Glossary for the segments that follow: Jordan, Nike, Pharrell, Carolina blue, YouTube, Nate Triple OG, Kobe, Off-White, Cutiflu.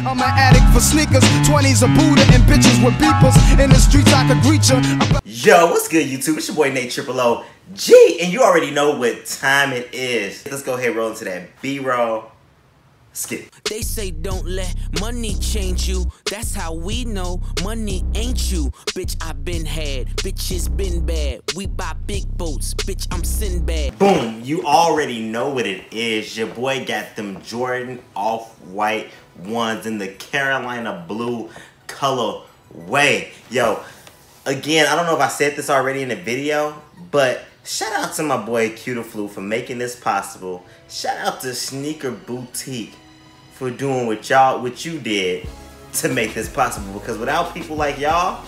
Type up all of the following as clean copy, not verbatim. I'm an addict for sneakers, 20s a Buddha and bitches with beepers. In the streets I could reach her. Yo, what's good YouTube? It's your boy Nate Triple OG, and you already know what time it is. Let's go ahead and roll into that B-roll. Skip. They say don't let money change you. That's how we know money ain't you. Bitch, I been had. Bitch, it's been bad. We buy big boats. Bitch, I'm Sinbad. Boom. You already know what it is. Your boy got them Jordan Off-White ones in the Carolina blue colorway. Yo, again, I don't know if I said this already in the video, but shout out to my boy Cutiflu for making this possible. Shout out to Sneaker Boutique for doing what you did to make this possible, because without people like y'all,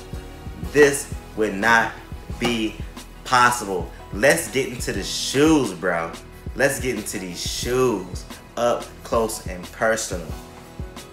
this would not be possible. Let's get into the shoes, bro. Let's get into these shoes up close and personal.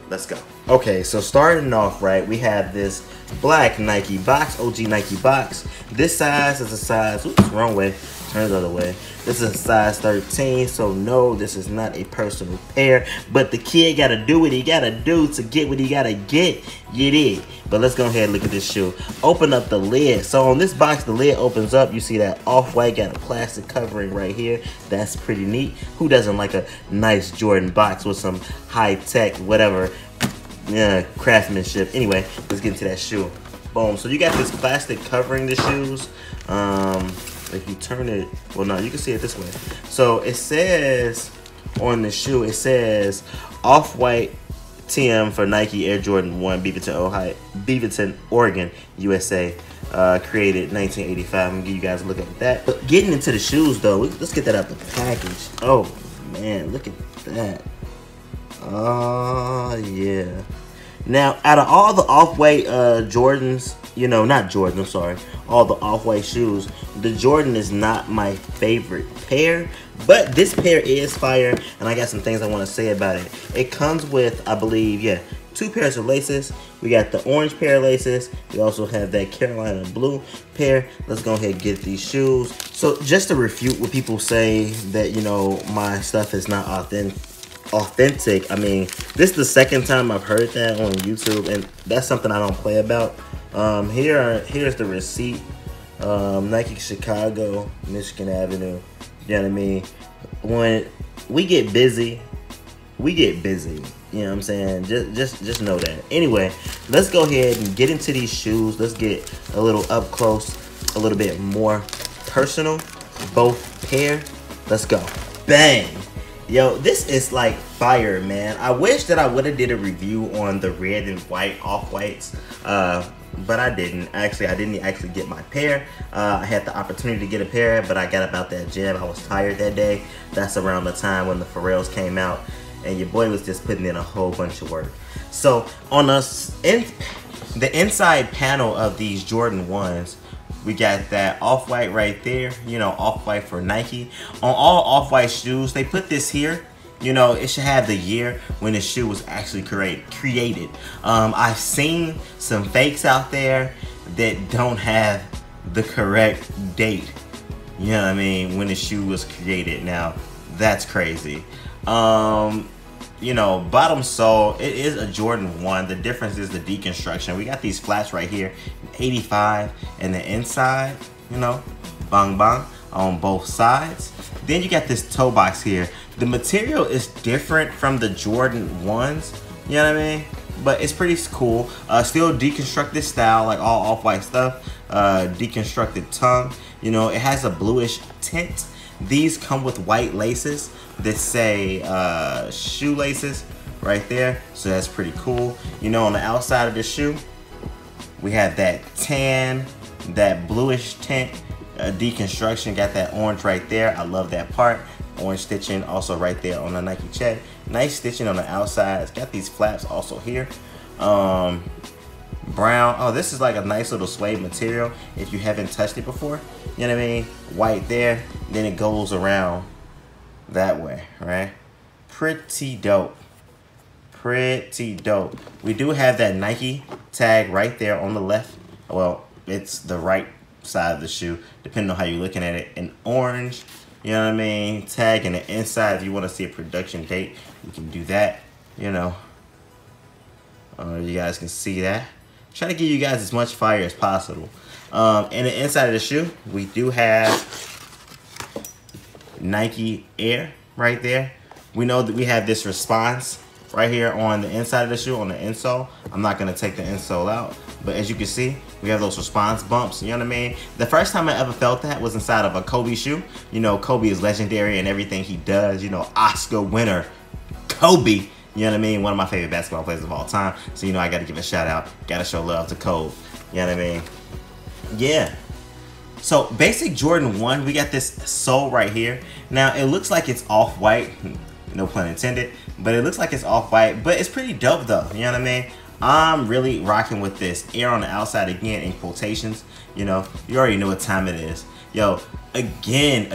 Let's go. Okay, so starting off right, we have this black Nike box, OG Nike box. This size is a size, oops, wrong way, turn the other way. This is a size 13, so no, this is not a personal pair, but the kid gotta do what he gotta do to get what he gotta get it. But let's go ahead and look at this shoe. Open up the lid. So on this box, the lid opens up. You see that Off-White got a plastic covering right here. That's pretty neat. Who doesn't like a nice Jordan box with some high-tech, whatever, yeah, craftsmanship? Anyway, let's get into that shoe. Boom. So you got this plastic covering the shoes. If you turn it, well, no, you can see it this way. So it says on the shoe, it says Off-White TM for Nike Air Jordan 1 Beaverton, Oregon, USA, created 1985. I'm gonna give you guys a look at that. But getting into the shoes though, let's get that out the package. Oh man, look at that. Oh yeah. Now, out of all the Off-White Jordans, you know, not Jordan, I'm sorry, all the Off-White shoes, the Jordan is not my favorite pair, but this pair is fire, and I got some things I want to say about it. It comes with, I believe, yeah, 2 pairs of laces. We got the orange pair of laces. We also have that Carolina blue pair. Let's go ahead and get these shoes. So just to refute what people say that, you know, my stuff is not authentic, I mean, this is the second time I've heard that on YouTube, and that's something I don't play about. Here's the receipt. Nike Chicago, Michigan Avenue. You know what I mean? When we get busy, we get busy. You know what I'm saying? Just know that. Anyway, let's go ahead and get into these shoes. Let's get a little up close, a little bit more personal. Both pair. Let's go. Bang. Yo, this is like fire, man. I wish that I would have did a review on the red and white Off-Whites, but I didn't. Actually, I didn't actually get my pair. I had the opportunity to get a pair, but I got about that jam. I was tired that day. That's around the time when the Pharrells came out, and your boy was just putting in a whole bunch of work. So on the inside panel of these Jordan 1s, we got that Off-White right there, you know, Off-White for Nike. On all Off-White shoes, they put this here. You know, it should have the year when the shoe was actually created. I've seen some fakes out there that don't have the correct date, you know what I mean, when the shoe was created. Now, that's crazy. You know, bottom sole, it is a Jordan 1. The difference is the deconstruction. We got these flats right here, 85, and the inside, you know, bang bang on both sides. Then you got this toe box here. The material is different from the Jordan 1s, you know what I mean? But it's pretty cool. Still deconstructed style, like all Off-White stuff. Deconstructed tongue, you know, it has a bluish tint. These come with white laces that say shoelaces right there, so that's pretty cool. You know, on the outside of the shoe, we have that tan, that bluish tint, deconstruction, got that orange right there. I love that part. Orange stitching also right there on the Nike check. Nice stitching on the outside. It's got these flaps also here. Brown. Oh, this is like a nice little suede material if you haven't touched it before. You know what I mean? White there. Then it goes around that way, right? Pretty dope. Pretty dope. We do have that Nike tag right there on the left. Well, it's the right side of the shoe, depending on how you're looking at it. An orange, you know what I mean? Tag in the inside. If you want to see a production date, you can do that, you know. You guys can see that. Try to give you guys as much fire as possible. And the inside of the shoe, we do have Nike Air right there. We know that we have this response right here on the inside of the shoe, on the insole. I'm not gonna take the insole out, but as you can see, we have those response bumps, you know what I mean? The first time I ever felt that was inside of a Kobe shoe. You know, Kobe is legendary and everything he does, you know, Oscar winner, Kobe. You know what I mean? One of my favorite basketball players of all time. So, you know, I got to give a shout out. Got to show love to Kobe. You know what I mean? Yeah. So, basic Jordan 1. We got this sole right here. Now, it looks like it's off-white. No pun intended. But it looks like it's off-white. But it's pretty dope, though. You know what I mean? I'm really rocking with this. Air on the outside again in quotations. You know, you already know what time it is. Yo, again.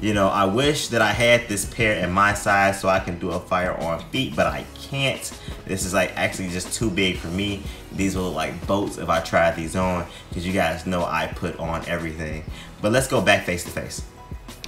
You know, I wish that I had this pair in my size so I can do a fire on feet, but I can't. This is like actually just too big for me. These will look like boats if I tried these on, because you guys know I put on everything. But let's go back face to face.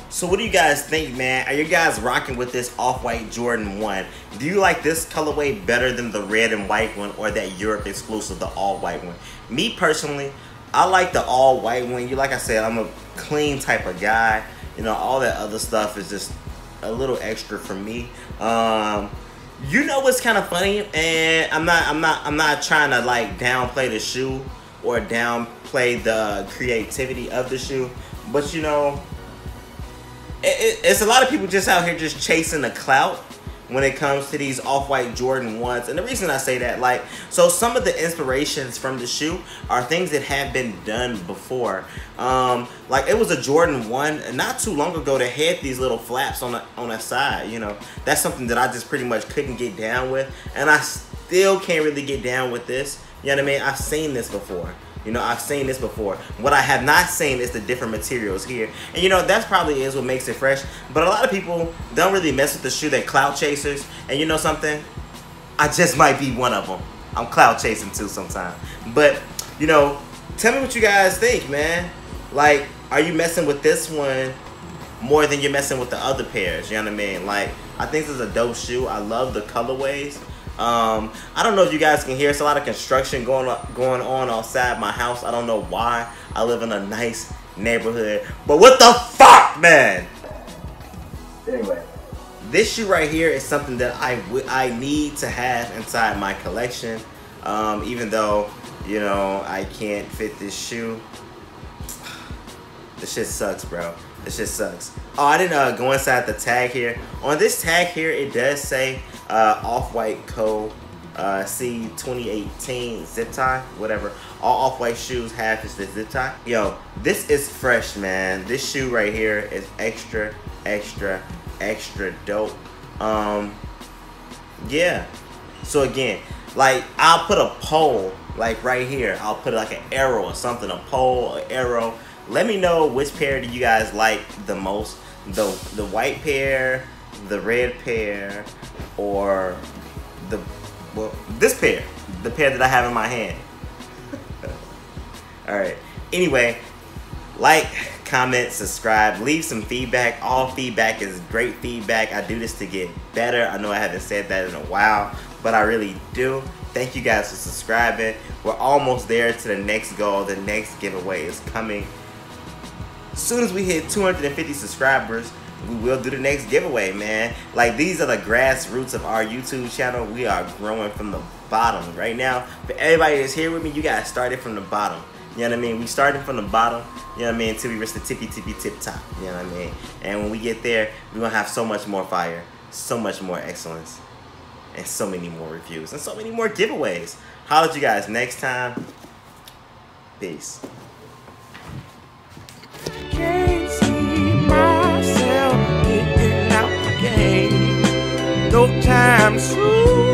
So what do you guys think, man? Are you guys rocking with this Off-White Jordan 1? Do you like this colorway better than the red and white one, or that Europe exclusive, the all-white one? Me personally, I like the all-white one. You, like I said, I'm a clean type of guy. You know, all that other stuff is just a little extra for me. You know what's kind of funny, and I'm not trying to like downplay the shoe or downplay the creativity of the shoe, but you know, it's a lot of people just out here just chasing the clout when it comes to these Off-White Jordan 1s. And the reason I say that, like, so some of the inspirations from the shoe are things that have been done before. Like, it was a Jordan 1 not too long ago that had these little flaps on the side, you know. That's something that I just pretty much couldn't get down with. And I still can't really get down with this. You know what I mean? I've seen this before. You know, I've seen this before. What I have not seen is the different materials here. And, you know, that's probably is what makes it fresh. But a lot of people don't really mess with the shoe. They're clout chasers. And you know something? I just might be one of them. I'm clout chasing too sometimes. But, you know, tell me what you guys think, man. Like, are you messing with this one more than you're messing with the other pairs? You know what I mean? Like, I think this is a dope shoe. I love the colorways. I don't know if you guys can hear, it's a lot of construction going on outside my house. I don't know why. I live in a nice neighborhood, but what the fuck, man? Anyway, this shoe right here is something that I need to have inside my collection. Even though, you know, I can't fit this shoe. This shit sucks, bro. This shit sucks. Oh, I didn't go inside the tag here. On this tag here, it does say Off-White Co. C 2018 zip tie, whatever. All Off-White shoes have is the zip tie. Yo, this is fresh, man. This shoe right here is extra, extra, extra dope. Yeah. So again, like, I'll put a poll, like right here. I'll put like an arrow or something, a poll, an arrow. Let me know which pair do you guys like the most, the white pair, the red pair, or the, well, this pair, the pair that I have in my hand. All right. Anyway, like, comment, subscribe, leave some feedback. All feedback is great feedback. I do this to get better. I know I haven't said that in a while, but I really do. Thank you guys for subscribing. We're almost there to the next goal. The next giveaway is coming. As soon as we hit 250 subscribers, we will do the next giveaway, man. Like, these are the grassroots of our YouTube channel. We are growing from the bottom right now. For everybody that's here with me, you guys started from the bottom. You know what I mean? We started from the bottom, you know what I mean, until we reach the tippy top. You know what I mean? And when we get there, we're gonna have so much more fire, so much more excellence, and so many more reviews, and so many more giveaways. Holler at you guys next time. Peace. No time soon.